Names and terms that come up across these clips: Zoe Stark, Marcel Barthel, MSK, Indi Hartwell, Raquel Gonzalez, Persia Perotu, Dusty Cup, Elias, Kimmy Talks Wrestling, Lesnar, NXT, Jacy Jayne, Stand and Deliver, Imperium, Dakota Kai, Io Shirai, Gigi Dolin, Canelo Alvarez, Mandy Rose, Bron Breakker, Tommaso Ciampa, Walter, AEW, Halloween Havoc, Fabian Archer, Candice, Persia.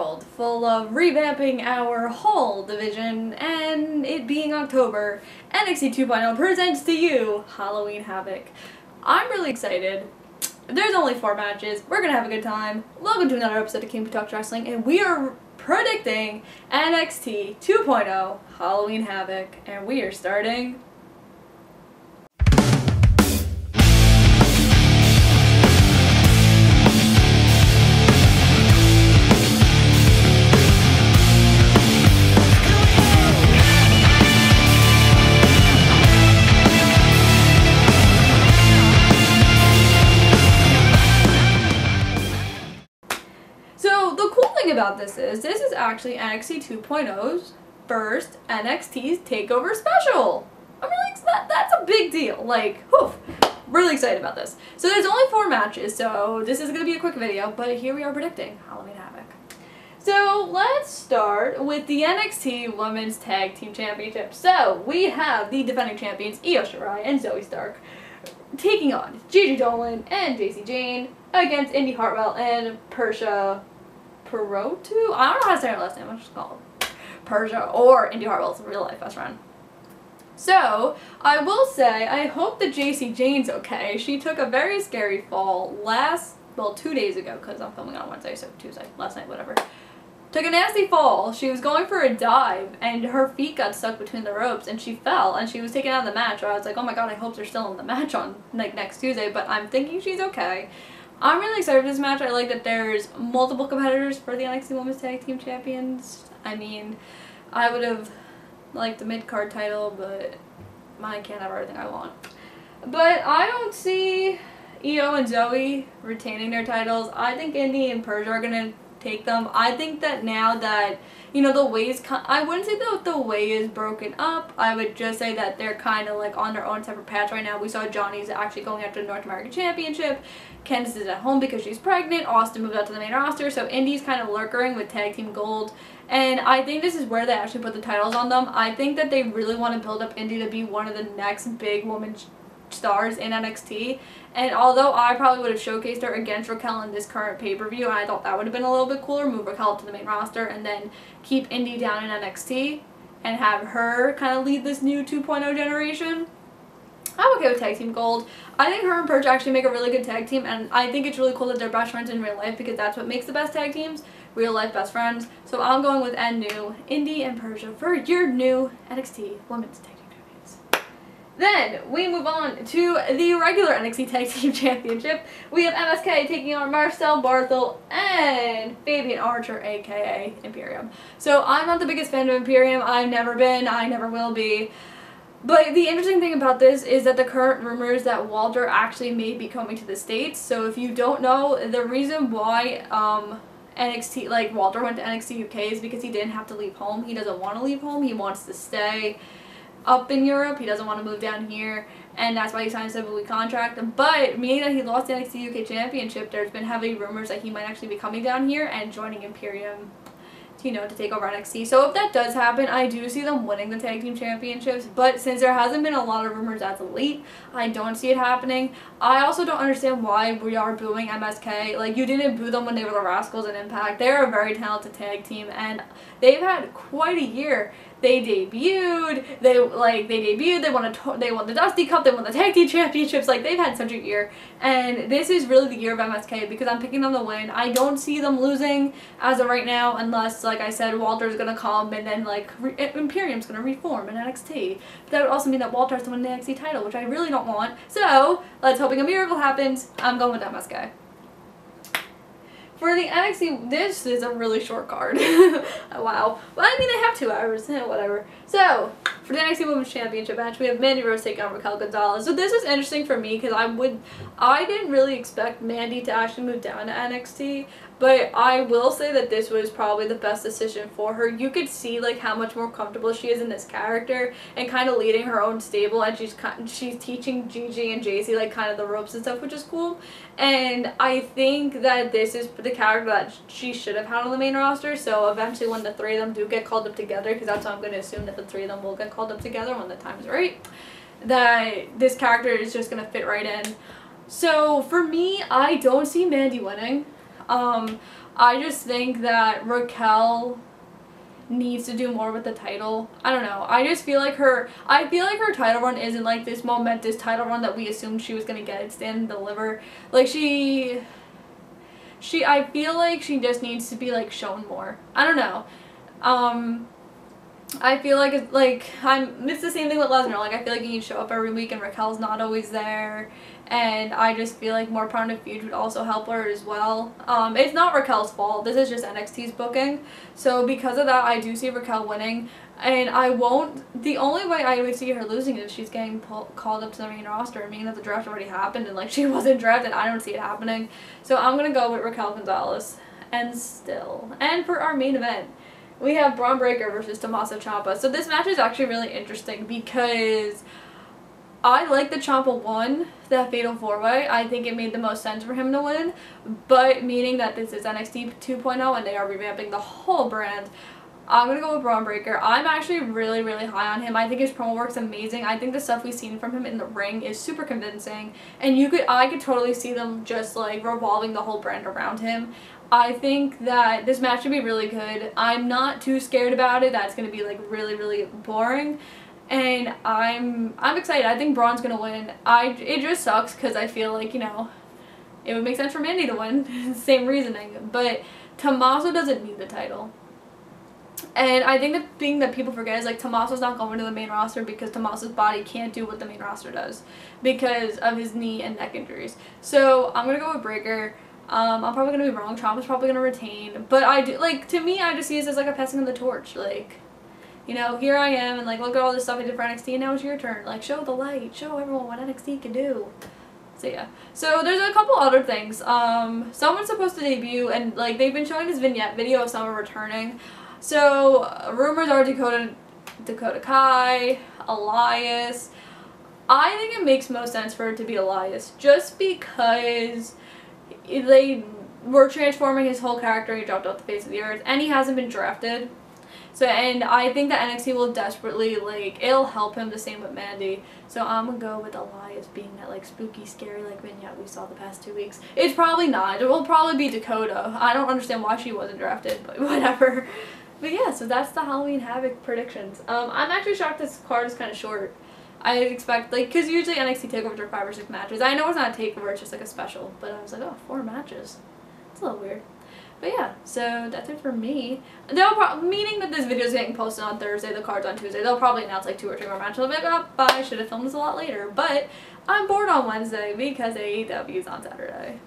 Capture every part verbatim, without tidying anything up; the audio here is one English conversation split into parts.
world full of revamping our whole division, and it being October, N X T two point oh presents to you Halloween Havoc. I'm really excited. There's only four matches. We're gonna have a good time. Welcome to another episode of Kimmy Talks Wrestling, and we are predicting N X T two point oh Halloween Havoc, and we are starting about this is, this is actually N X T two point oh's first N X T's takeover special. I'm really excited. That's a big deal. Like, whew, really excited about this. So there's only four matches, so this is gonna be a quick video, but here we are predicting Halloween Havoc. So let's start with the N X T Women's Tag Team Championship. So we have the defending champions Io Shirai and Zoe Stark taking on Gigi Dolin and Jacy Jayne against Indi Hartwell and Persia. Perotu? I don't know how to say her last name, I'm just called Persia, or Indi Hartwell's real life best friend. So, I will say, I hope that Jacy Jayne's okay. She took a very scary fall last, well, two days ago, because I'm filming on Wednesday, so Tuesday, last night, whatever. Took a nasty fall. She was going for a dive, and her feet got stuck between the ropes, and she fell, and she was taken out of the match. I was like, oh my god, I hope they're still in the match on, like, next Tuesday, but I'm thinking she's okay. I'm really excited for this match. I like that there's multiple competitors for the N X T Women's Tag Team Champions. I mean, I would have liked the mid-card title, but I can't have everything I want. But I don't see Io and Zoe retaining their titles. I think Indi and Persia are going to take them. I think that now that, you know, the way's, I wouldn't say that the way is broken up. I would just say that they're kind of like on their own separate paths right now. We saw Johnny's actually going after the North American Championship. Candice is at home because she's pregnant. Austin moved out to the main roster. So Indi's kind of lurking with tag team gold. And I think this is where they actually put the titles on them. I think that they really want to build up Indi to be one of the next big women's stars in N X T, and although I probably would have showcased her against Raquel in this current pay-per-view, and I thought that would have been a little bit cooler, move Raquel up to the main roster and then keep Indi down in N X T and have her kind of lead this new two point oh generation. I'm okay with tag team gold. I think her and Persia actually make a really good tag team, and I think it's really cool that they're best friends in real life, because that's what makes the best tag teams, real life best friends. So I'm going with N new Indi and Persia for your new N X T Women's Tag Team. Then we move on to the regular N X T Tag Team Championship. We have M S K taking on Marcel Barthel and Fabian Archer, aka Imperium. So I'm not the biggest fan of Imperium. I've never been. I never will be. But the interesting thing about this is that the current rumors that Walter actually may be coming to the States. So if you don't know, the reason why um, N X T, like Walter went to N X T U K is because he didn't have to leave home. He doesn't want to leave home. He wants to stay up in Europe. He doesn't want to move down here, and that's why he signed a seven-week contract. But meaning that he lost the N X T U K Championship, there's been heavy rumors that he might actually be coming down here and joining Imperium, you know, to take over N X T. So if that does happen, I do see them winning the Tag Team Championships, but since there hasn't been a lot of rumors as of late, I don't see it happening. I also don't understand why we are booing M S K. Like, you didn't boo them when they were the Rascals in Impact. They're a very talented tag team, and they've had quite a year. They debuted, they like they debuted, they won a they won the Dusty Cup, they won the Tag Team Championships. Like, they've had such a year, and this is really the year of M S K, because I'm picking them to win. I don't see them losing as of right now, unless, like I said, Walter's gonna come and then like re Imperium's gonna reform in N X T. But that would also mean that Walter has to win the N X T title, which I really don't want. So let's hoping a miracle happens. I'm going with M S K. For the N X T, this is a really short card. Wow. Well, I mean, they have two hours, whatever. So, for the N X T Women's Championship match, we have Mandy Rose taking on Raquel Gonzalez. So this is interesting for me, because I would, I didn't really expect Mandy to actually move down to N X T, but I will say that this was probably the best decision for her. You could see, like, how much more comfortable she is in this character and kind of leading her own stable, and she's she's teaching Gigi and Jacy, like, kind of the ropes and stuff, which is cool. And I think that this is the character that she should have had on the main roster. So eventually when the three of them do get called up together, because that's how I'm going to assume that the three of them will get called up together when the time's right, that this character is just going to fit right in. So for me, I don't see Mandy winning. Um, I just think that Raquel needs to do more with the title. I don't know. I just feel like her I feel like her title run isn't like this momentous title run that we assumed she was gonna get at Stand and Deliver. Like she she I feel like she just needs to be like shown more. I don't know. Um I feel like it's like I'm it's the same thing with Lesnar. Like I feel like you need to show up every week and Raquel's not always there. And I just feel like more Pound of Feud would also help her as well. Um, it's not Raquel's fault. This is just N X T's booking. So because of that, I do see Raquel winning. And I won't... The only way I would see her losing is she's getting pulled, called up to the main roster. Meaning that the draft already happened and like she wasn't drafted. I don't see it happening. So I'm going to go with Raquel Gonzalez. And still. And for our main event, we have Bron Breakker versus Tommaso Ciampa. So this match is actually really interesting because I like the Ciampa won that Fatal four way. I think it made the most sense for him to win, but meaning that this is N X T two point oh and they are revamping the whole brand, I'm going to go with Bron Breakker. I'm actually really, really high on him. I think his promo work's amazing. I think the stuff we've seen from him in the ring is super convincing, and you could, I could totally see them just like revolving the whole brand around him. I think that this match should be really good. I'm not too scared about it. That's going to be like really, really boring. And I'm I'm excited. I think Braun's gonna win. I it just sucks because I feel like, you know, it would make sense for Mandy to win. Same reasoning. But Tommaso doesn't need the title. And I think the thing that people forget is like Tommaso's not going to the main roster because Tommaso's body can't do what the main roster does because of his knee and neck injuries. So I'm gonna go with Breakker. Um, I'm probably gonna be wrong. Ciampa's probably gonna retain. But I do like to me I just see this as like a passing of the torch. Like, you know, here I am, and like, look at all this stuff I did for N X T, and now it's your turn. Like, show the light. Show everyone what N X T can do. So, yeah. So, there's a couple other things. Um, someone's supposed to debut, and, like, they've been showing this vignette video of someone returning. So, uh, rumors are Dakota, Dakota Kai, Elias. I think it makes most sense for it to be Elias, just because they were transforming his whole character. He dropped off the face of the earth, and he hasn't been drafted. So, and I think that N X T will desperately, like, it'll help him the same with Mandy. So I'm gonna go with Elias being that, like, spooky, scary, like, vignette we saw the past two weeks. It's probably not. It will probably be Dakota. I don't understand why she wasn't drafted, but whatever. But yeah, so that's the Halloween Havoc predictions. Um, I'm actually shocked this card is kind of short. I expect, like, because usually N X T takeovers are five or six matches. I know it's not a takeover, it's just, like, a special. But I was like, oh, four matches. It's a little weird. But yeah, so that's it for me. They'll pro meaning that this video is getting posted on Thursday, the card's on Tuesday. They'll probably announce like two or three more matches. I'll be like, oh, I should have filmed this a lot later. But I'm bored on Wednesday because A E W is on Saturday.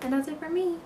And that's it for me.